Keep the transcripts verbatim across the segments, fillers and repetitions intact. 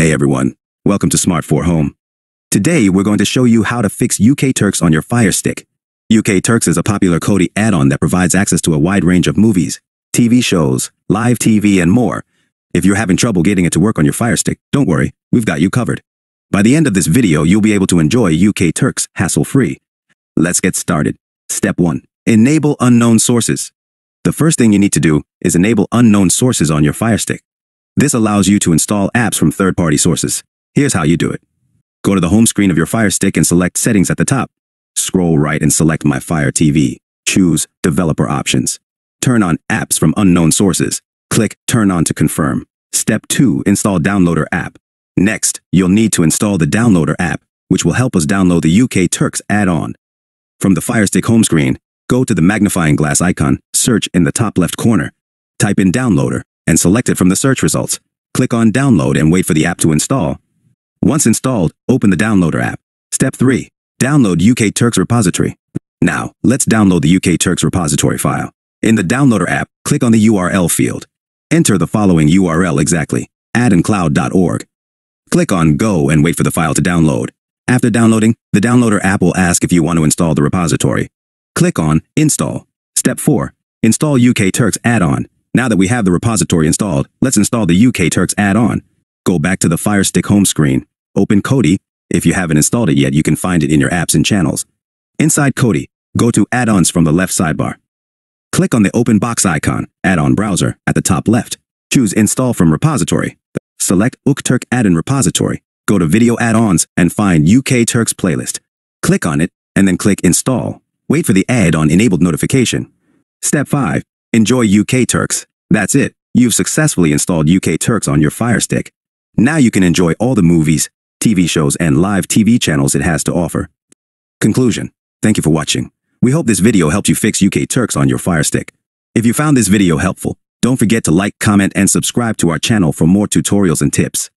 Hey everyone, welcome to Smart four Home. Today we're going to show you how to fix U K Turks on your Firestick. U K Turks is a popular Kodi add-on that provides access to a wide range of movies, T V shows, live T V and more. If you're having trouble getting it to work on your Firestick, don't worry, we've got you covered. By the end of this video you'll be able to enjoy U K Turks hassle-free. Let's get started. Step one. Enable unknown sources. The first thing you need to do is enable unknown sources on your Firestick. This allows you to install apps from third-party sources. Here's how you do it. Go to the home screen of your Fire Stick and select Settings at the top. Scroll right and select My Fire T V. Choose Developer Options. Turn on Apps from Unknown Sources. Click Turn On to confirm. Step two. Install Downloader app. Next, you'll need to install the Downloader app, which will help us download the U K Turks add-on. From the Fire Stick home screen, go to the magnifying glass icon, search in the top left corner. Type in Downloader and select it from the search results. Click on Download and wait for the app to install. Once installed, open the Downloader app. Step three. Download U K Turks repository. Now, let's download the U K Turks repository file. In the Downloader app, click on the U R L field. Enter the following U R L exactly, add in cloud dot org. Click on Go and wait for the file to download. After downloading, the Downloader app will ask if you want to install the repository. Click on Install. Step four. Install U K Turks add-on. Now that we have the repository installed, let's install the U K Turks add-on. Go back to the Fire Stick home screen. Open Kodi. If you haven't installed it yet, you can find it in your apps and channels. Inside Kodi, go to Add-ons from the left sidebar. Click on the open box icon, Add-on Browser, at the top left. Choose Install from Repository. Select U K Turk Add-in Repository. Go to Video Add-ons and find U K Turks playlist. Click on it, and then click Install. Wait for the add-on enabled notification. Step five. Enjoy U K Turks. That's it. You've successfully installed U K Turks on your Fire Stick. Now you can enjoy all the movies, T V shows, and live T V channels it has to offer. Conclusion. Thank you for watching. We hope this video helped you fix U K Turks on your Fire Stick. If you found this video helpful, don't forget to like, comment, and subscribe to our channel for more tutorials and tips.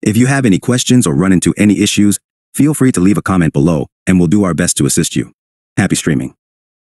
If you have any questions or run into any issues, feel free to leave a comment below, and we'll do our best to assist you. Happy streaming.